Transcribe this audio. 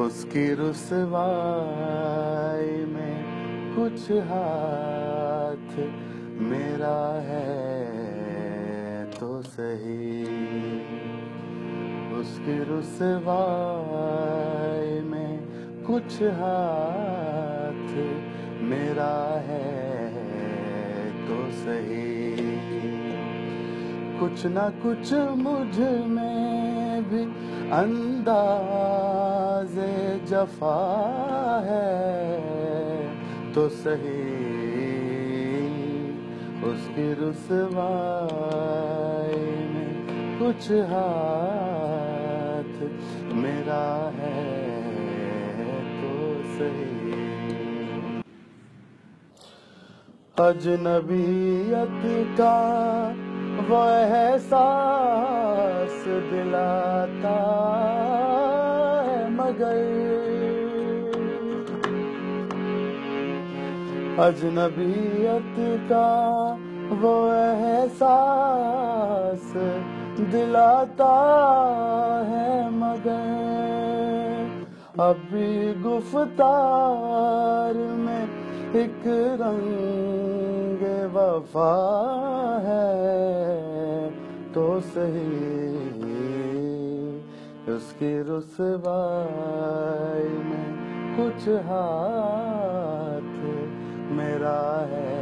उसकी रुसवाई में कुछ हाथ मेरा है तो सही, उसकी रुसवाई में कुछ हाथ मेरा है तो सही। कुछ ना कुछ मुझ में भी अंदाज़े जफा है तो सही, उसकी रुसवाई में कुछ हाथ मेरा है तो सही। अजनबियत का वो एहसास दिलाता है मगर, अजनबियत का वो एहसास दिलाता है मगर अभी गुफ्तार में एक रंग वफा है तो सही, उसकी रुसवाई में कुछ हाथ मेरा है